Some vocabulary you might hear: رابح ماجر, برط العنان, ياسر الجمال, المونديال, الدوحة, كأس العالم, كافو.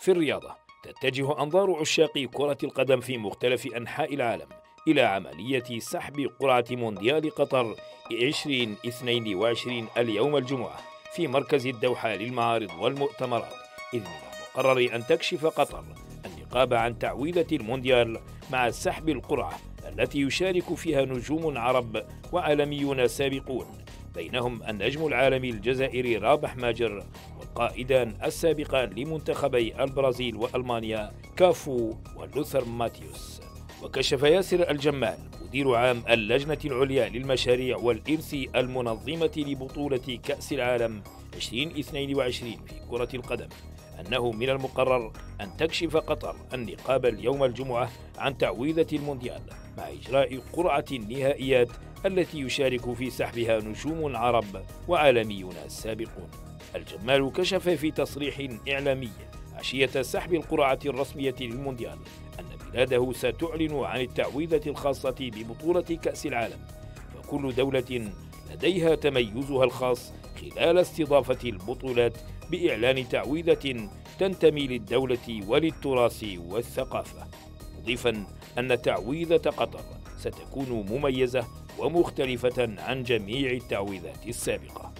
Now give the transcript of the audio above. في الرياضة تتجه أنظار عشاق كرة القدم في مختلف أنحاء العالم إلى عملية سحب قرعة مونديال قطر 2022 اليوم الجمعة في مركز الدوحة للمعارض والمؤتمرات، إذ من المقرر أن تكشف قطر النقاب عن تعويلة المونديال مع سحب القرعة التي يشارك فيها نجوم عرب وعالميون سابقون، بينهم النجم العالمي الجزائري رابح ماجر والقائدان السابقان لمنتخبي البرازيل وألمانيا كافو ولوثر ماتيوس. وكشف ياسر الجمال مدير عام اللجنة العليا للمشاريع والإرث المنظمة لبطولة كأس العالم 2022 في كرة القدم أنه من المقرر أن تكشف قطر النقاب اليوم الجمعة عن تعويضة المونديال مع إجراء قرعة النهائيات التي يشارك في سحبها نجوم عرب وعالميون سابقون. الجمال كشف في تصريح إعلامي عشية سحب القرعة الرسمية للمونديال أن بلاده ستعلن عن التعويضة الخاصة ببطولة كأس العالم، فكل دولة لديها تميزها الخاص خلال استضافة البطولات بإعلان تعويضة تنتمي للدولة وللتراث والثقافة، مضيفا أن تعويضة قطر ستكون مميزة ومختلفة عن جميع التعويضات السابقة.